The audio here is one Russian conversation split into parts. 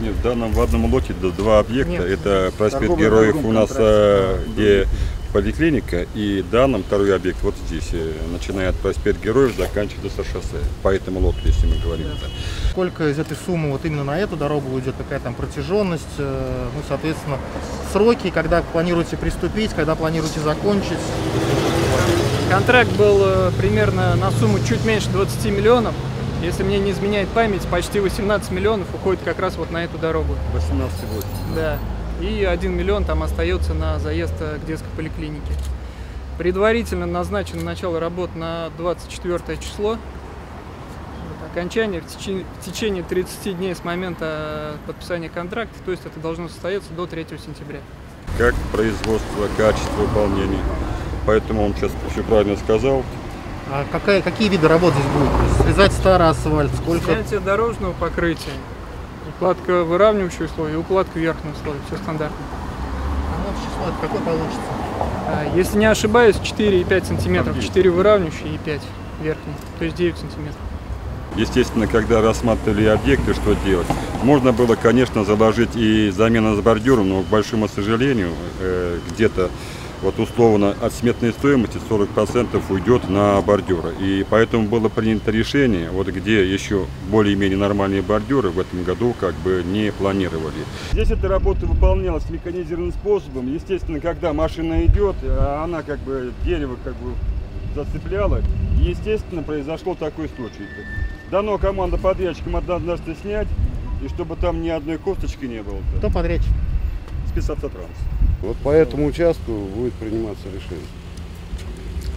Нет, в данном в одном лоте два объекта. Нет. Это проспект Героев у нас, где поликлиника, и в данном второй объект вот здесь, начиная от проспекта Героев, заканчивается шоссе. По этому лоту, если мы говорим. Да. Сколько из этой суммы вот именно на эту дорогу уйдет, какая там протяженность, ну, соответственно, сроки, когда планируете приступить, когда планируете закончить? Контракт был примерно на сумму чуть меньше 20 миллионов. Если мне не изменяет память, почти 18 миллионов уходит как раз вот на эту дорогу. 18 будет. Да. И 1 миллион там остается на заезд к детской поликлинике. Предварительно назначено начало работ на 24 число. Окончание в течение 30 дней с момента подписания контракта, то есть это должно состояться до 3 сентября. Как производство, качество выполнения. Поэтому он сейчас все правильно сказал. А какие виды работ здесь будут? Срезать старый асфальт? Сколько? Снятие дорожного покрытия, укладка выравнивающего слоя и укладка верхнего слоя. Все стандартно. А общий слой какой получится? Если не ошибаюсь, 4,5 сантиметров. 4 выравнивающие и 5 верхний, то есть 9 сантиметров. Естественно, когда рассматривали объекты, что делать, можно было, конечно, заложить и замену с бордюром, но, к большому сожалению, где-то вот условно от сметной стоимости 40% уйдет на бордюры. И поэтому было принято решение, вот где еще более-менее нормальные бордюры в этом году как бы не планировали. Здесь эта работа выполнялась механизированным способом. Естественно, когда машина идет, она как бы дерево как бы зацепляла. И, естественно, произошло такой случай. Дано команда подрядчикам однозначно снять, и чтобы там ни одной косточки не было. Кто подрядчик? Спецавтотранс. Вот по этому участку будет приниматься решение.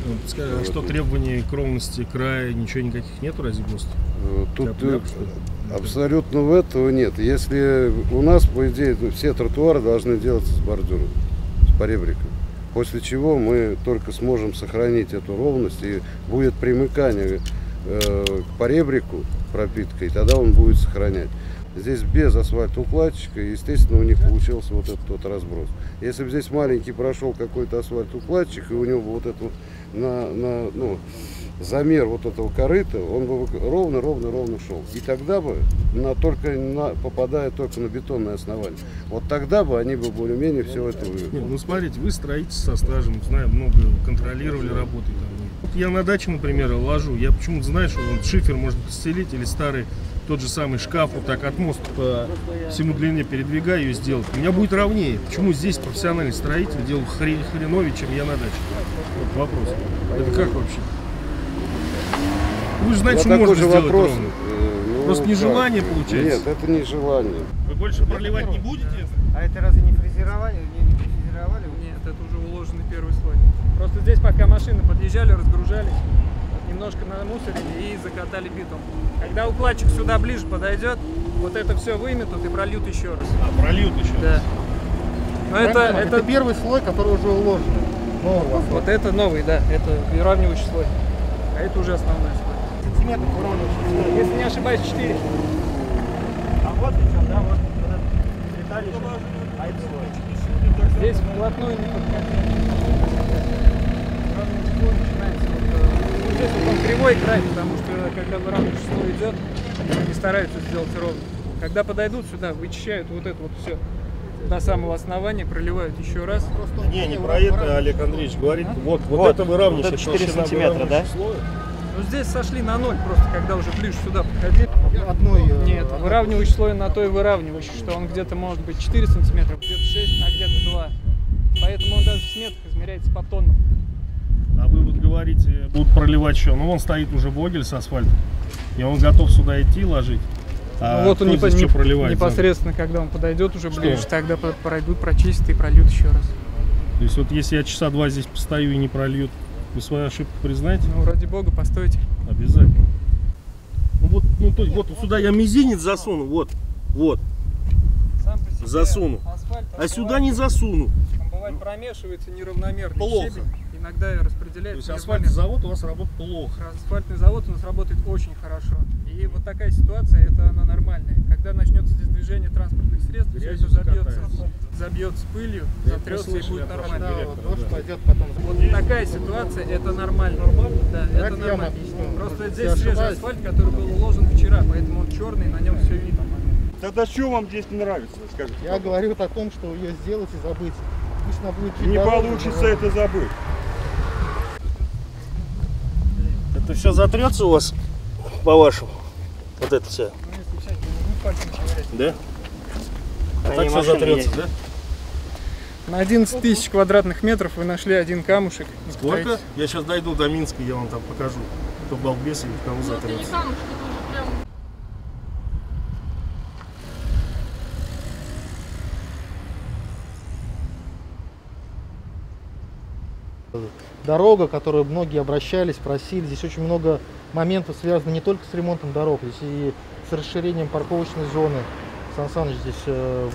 Ну, скажи, а что требований к ровности края ничего никаких нету, разве ГОСТ? Тут абсолютно этого нет. Если у нас, по идее, все тротуары должны делаться с бордюром, с поребриком. После чего мы только сможем сохранить эту ровность, и будет примыкание к поребрику пропиткой, тогда он будет сохранять. Здесь без асфальтоукладчика, естественно, у них получился вот этот вот разброс. Если бы здесь маленький прошел какой-то асфальтоукладчик, и у него вот это ну, замер вот этого корыта, он бы ровно шел. И тогда бы, попадая только на бетонное основание, вот тогда бы они бы более-менее все это вывели. Ну смотрите, вы строитесь со стажем, знаю, много контролировали работы. Вот я на даче, например, ложу, я почему-то знаю, что вот шифер можно постелить или старый тот же самый шкаф, вот так от моста по всему длине передвигаю и сделать. У меня будет ровнее. Почему здесь профессиональный строитель делал хреновее, чем я на даче? Вот вопрос. Это как вообще? Вы же знаете, что можно сделать ровно. Просто нежелание получается. Нет, это не желание. Вы больше проливать не будете? А это разве не фрезеровали? Нет, это уже уложенный первый слой. Просто здесь пока машины подъезжали, разгружались, немножко намусорили и закатали битум. Когда укладчик сюда ближе подойдет, вот это все выметут и прольют еще раз. А, прольют еще раз? Да. Но это первый слой, который уже уложен. Вот это новый, да, это выравнивающий слой. А это уже основной слой. Сантиметр выравнивающий слой. Если не ошибаюсь, 4. А вот причем, да, вот детали, а это слой. Здесь вплотную не подходит. Он кривой край, потому что когда выравнивающий слой идет, они стараются сделать ровно. Когда подойдут сюда, вычищают вот это вот все до самого основания, проливают еще раз. Не про это Олег Андреевич говорит. Вот это выравнивающее, вот это 4 сантиметра, да? Ну здесь сошли на ноль просто, когда уже ближе сюда подходили. Нет, выравнивающий слой на той выравнивающий, что он где-то может быть 4 сантиметра, где-то 6, а где-то 2. Поэтому он даже в сметах измеряется по тоннам. А вы вот говорите, будут проливать еще. Ну, он стоит уже вогель с асфальтом, и он готов сюда идти ложить. А вот он непосредственно, когда он подойдет уже ближе, тогда пройдут, прочистят и прольют еще раз. То есть вот если я часа два здесь постою и не прольют, вы свою ошибку признаете? Ну, ради бога, постойте. Обязательно. Ну, вот, то есть, вот сюда я мизинец засуну, вот. Засуну. А сюда не засуну. Там бывает промешивается неравномерно. Плохо. Иногда распределяется. То есть асфальтный завод у вас работает плохо? Асфальтный завод у нас работает очень хорошо. И вот такая ситуация, это она нормальная. Когда начнется здесь движение транспортных средств, все это забьется пылью, затрется и будет нормально. Вот такая ситуация, это нормально. Да, это нормально. Просто здесь свежий асфальт, который был уложен вчера, поэтому он черный, на нем все видно. Тогда что вам здесь не нравится, скажите? Я говорю о том, что ее сделать и забыть. Пусть она будет не получится это забыть. Это все затрется у вас, по-вашему? Вот это все? Да? А так все затрется, да? На 11 тысяч квадратных метров вы нашли один камушек. Сколько? Я сейчас дойду до Минска, я вам там покажу, кто балбес или кого затрется. Дорога, к которой многие обращались, просили. Здесь очень много моментов связано не только с ремонтом дорог, здесь и с расширением парковочной зоны. Сан Саныч здесь, это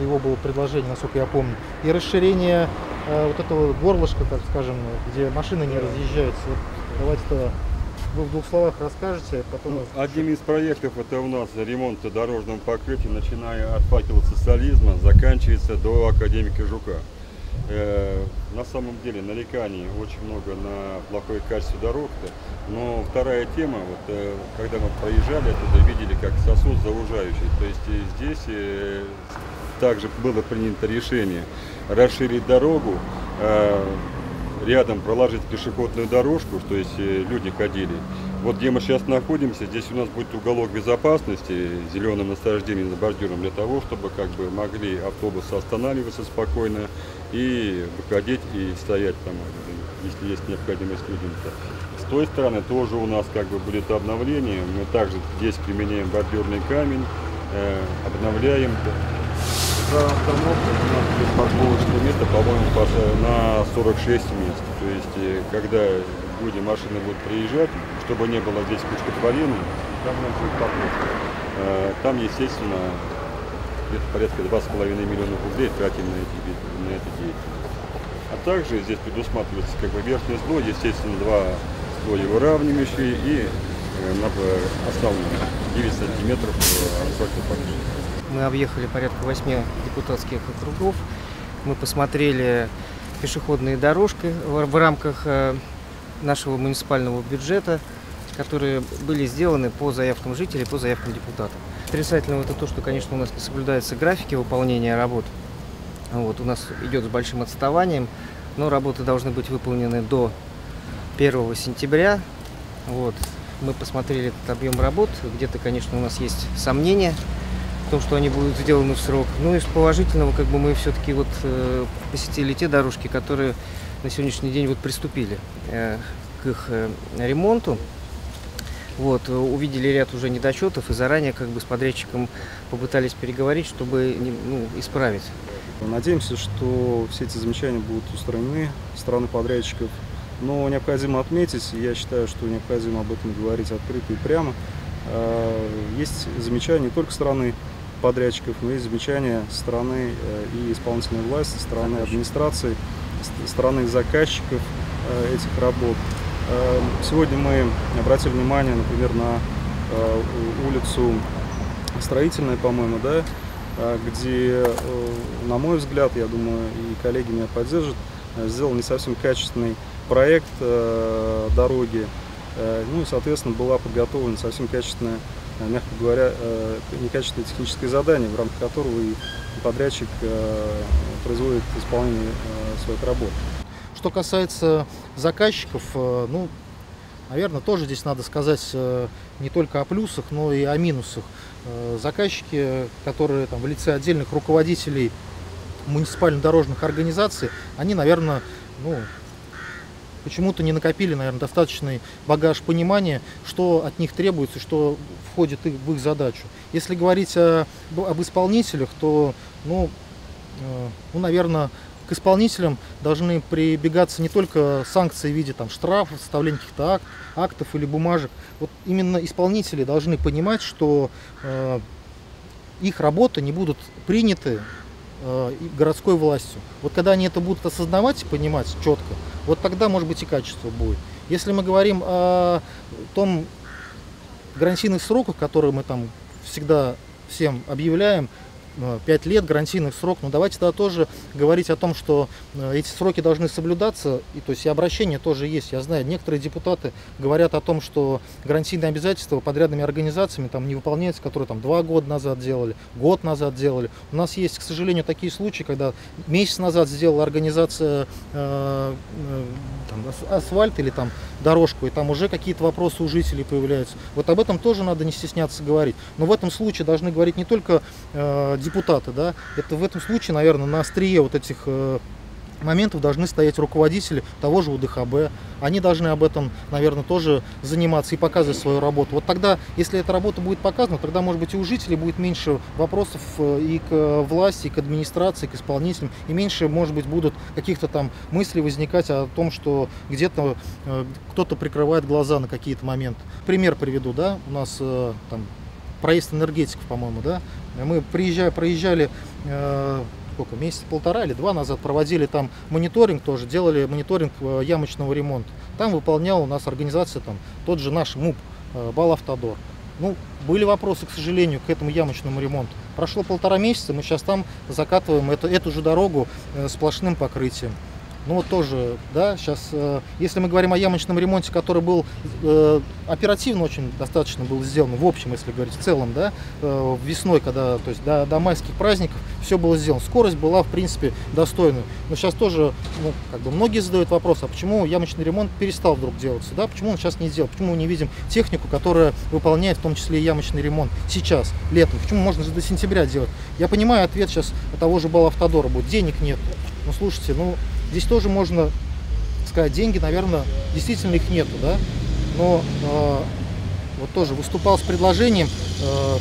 его было предложение, насколько я помню. И расширение вот этого горлышка, так скажем, где машины не разъезжаются. Вот, давайте-то вы в двух словах расскажете. Потом... Одним из проектов это у нас ремонт дорожного покрытия, начиная от факела социализма, заканчивается до академика Жука. На самом деле нареканий очень много на плохое качество дорог, но вторая тема, вот, когда мы проезжали туда, видели как сосуд заужающий, то есть здесь также было принято решение расширить дорогу, рядом проложить пешеходную дорожку, то есть люди ходили. Вот где мы сейчас находимся, здесь у нас будет уголок безопасности, зеленым насаждением за бордюром, для того, чтобы как бы могли автобусы останавливаться спокойно и выходить, и стоять там, если есть необходимость людям-то. С той стороны тоже у нас как бы будет обновление, мы также здесь применяем бордюрный камень, обновляем. За остановкой у нас есть парковочное место, по-моему, на 46 мест, то есть когда люди, машины будут приезжать, чтобы не было здесь кучкотворения, там у нас будет парковка. Там, естественно, где-то порядка 2,5 миллиона рублей тратим на эти деятельности. А также здесь предусматривается как бы верхний слой, естественно, два слоя выравнивающие и основные 9 сантиметров асфальтовой подушки. Мы объехали порядка 8 депутатских округов. Мы посмотрели пешеходные дорожки в рамках нашего муниципального бюджета, которые были сделаны по заявкам жителей, по заявкам депутатов. Отрицательно это то, что, конечно, у нас не соблюдаются графики выполнения работ. Вот, у нас идет с большим отставанием, но работы должны быть выполнены до 1 сентября. Вот. Мы посмотрели этот объем работ, где-то, конечно, у нас есть сомнения в том, что они будут сделаны в срок. Ну и с положительного, как бы, мы все-таки вот посетили те дорожки, которые на сегодняшний день вот приступили к их ремонту. Вот, увидели ряд уже недочетов и заранее как бы с подрядчиком попытались переговорить, чтобы исправить. Надеемся, что все эти замечания будут устранены со стороны подрядчиков. Но необходимо отметить, я считаю, что необходимо об этом говорить открыто и прямо. Есть замечания не только со стороны подрядчиков, но и замечания со стороны и исполнительной власти, со стороны администрации, со стороны заказчиков этих работ. Сегодня мы обратили внимание, например, на улицу Строительная, по-моему, да, где, на мой взгляд, я думаю, и коллеги меня поддержат, сделал не совсем качественный проект дороги, ну и, соответственно, была подготовлена совсем качественная, мягко говоря, некачественное техническое задание, в рамках которого и подрядчик производит исполнение своих работ. Что касается заказчиков, ну, наверное, тоже здесь надо сказать не только о плюсах, но и о минусах. Заказчики, которые там в лице отдельных руководителей муниципально-дорожных организаций, они, наверное, почему-то не накопили, наверное, достаточный багаж понимания, что от них требуется, что входит в их задачу. Если говорить об исполнителях, то, наверное, к исполнителям должны прибегаться не только санкции в виде там штрафов, составления каких-то актов или бумажек. Вот именно исполнители должны понимать, что их работы не будут приняты городской властью. Вот когда они это будут осознавать и понимать четко, вот тогда, может быть, и качество будет. Если мы говорим о том гарантийных сроках, которые мы там всегда всем объявляем, 5 лет, гарантийный срок, но давайте тогда тоже говорить о том, что эти сроки должны соблюдаться, и, то есть и обращение тоже есть. Я знаю, некоторые депутаты говорят о том, что гарантийные обязательства подрядными организациями там не выполняются, которые там 2 года назад делали, год назад делали. У нас есть, к сожалению, такие случаи, когда месяц назад сделала организация асфальт или там дорожку, и там уже какие-то вопросы у жителей появляются. Вот об этом тоже надо не стесняться говорить. Но в этом случае должны говорить не только депутаты, да, это в этом случае, наверное, на острие вот этих моментов должны стоять руководители того же УДХБ. Они должны об этом, наверное, тоже заниматься и показывать свою работу. Вот тогда, если эта работа будет показана, тогда, может быть, и у жителей будет меньше вопросов и к власти, и к администрации, и к исполнителям, и меньше, может быть, будут каких-то там мыслей возникать о том, что где-то кто-то прикрывает глаза на какие-то моменты. Пример приведу, да, у нас там проезд энергетиков, по-моему, да, мы проезжали сколько, месяца полтора или 2 назад, проводили там мониторинг тоже, делали мониторинг ямочного ремонта. Там выполняла у нас организация, там, тот же наш МУП «Балавтодор». Ну, были вопросы, к сожалению, к этому ямочному ремонту. Прошло 1,5 месяца, мы сейчас там закатываем эту же дорогу сплошным покрытием. Ну вот тоже, да, сейчас, если мы говорим о ямочном ремонте, который был оперативно очень достаточно был сделан, в общем, если говорить, в целом, да, весной, когда, то есть до майских праздников все было сделано, скорость была, в принципе, достойной. Но сейчас тоже, ну, как бы многие задают вопрос, а почему ямочный ремонт перестал вдруг делаться, да, почему он сейчас не делал, почему мы не видим технику, которая выполняет в том числе и ямочный ремонт сейчас, летом, почему можно же до сентября делать? Я понимаю, ответ сейчас от того же Балавтодора будет, денег нет. Ну, слушайте, ну, здесь тоже можно сказать, деньги, наверное, действительно их нету, да, но вот тоже выступал с предложением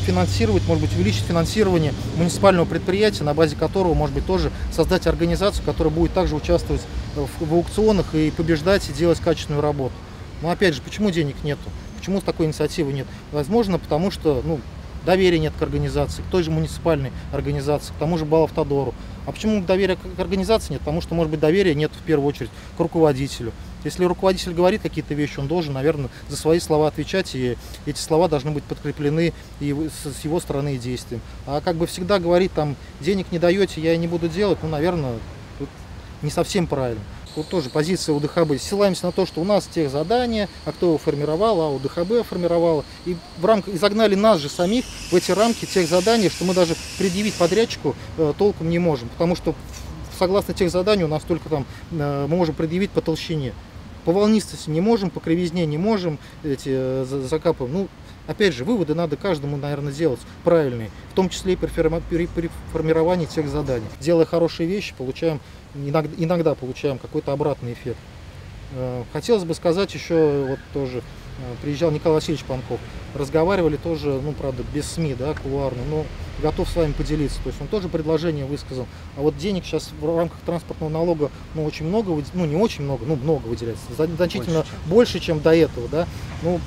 финансировать, может быть, увеличить финансирование муниципального предприятия, на базе которого, может быть, тоже создать организацию, которая будет также участвовать в аукционах и побеждать, и делать качественную работу. Но опять же, почему денег нету? Почему такой инициативы нет? Возможно, потому что, ну, доверия нет к организации, к той же муниципальной организации, к тому же Балавтодору. А почему доверия к организации нет? Потому что, может быть, доверия нет в первую очередь к руководителю. Если руководитель говорит какие-то вещи, он должен, наверное, за свои слова отвечать, и эти слова должны быть подкреплены и с его стороны и действием. А как бы всегда говорить, там, денег не даете, я и не буду делать, ну, наверное, тут не совсем правильно. Вот тоже позиция УДХБ. Ссылаемся на то, что у нас техзадание, а кто его формировал, а УДХБ формировала. И в рамках, и загнали нас же самих в эти рамки техзадания, что мы даже предъявить подрядчику толком не можем. Потому что согласно техзаданию у нас только там мы можем предъявить по толщине. По волнистости не можем, по кривизне не можем, эти закапываем. Ну, опять же, выводы надо каждому, наверное, делать правильные, в том числе и при формировании техзаданий. Делая хорошие вещи, получаем, иногда получаем какой-то обратный эффект. Хотелось бы сказать еще, вот тоже приезжал Николай Васильевич Панков, разговаривали тоже, ну, правда, без СМИ, да, кулуарно, но готов с вами поделиться. То есть он тоже предложение высказал. А вот денег сейчас в рамках транспортного налога, ну, очень много, ну, не очень много, ну, много выделяется, значительно больше, чем до этого, да. Ну,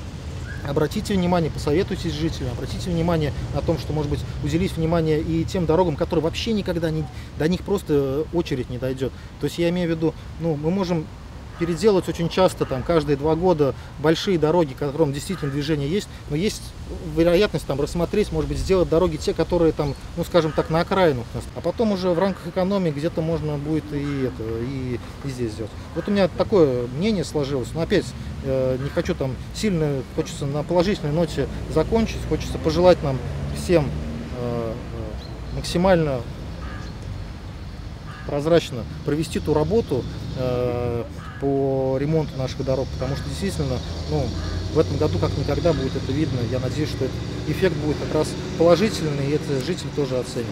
обратите внимание, посоветуйтесь с жителями, обратите внимание на том, что, может быть, уделить внимание и тем дорогам, которые вообще никогда не, до них просто очередь не дойдет. То есть я имею в виду, ну, мы можем переделать очень часто, там, каждые 2 года большие дороги, к которым действительно движение есть, но есть вероятность там рассмотреть, может быть, сделать дороги те, которые там, ну, скажем так, на окраину. А потом уже в рамках экономии где-то можно будет и это, и здесь сделать. Вот у меня такое мнение сложилось, но опять не хочу там сильно, хочется на положительной ноте закончить, хочется пожелать нам всем максимально прозрачно провести ту работу по ремонту наших дорог, потому что действительно, ну, в этом году как никогда будет это видно. Я надеюсь, что этот эффект будет как раз положительный, и это жители тоже оценят.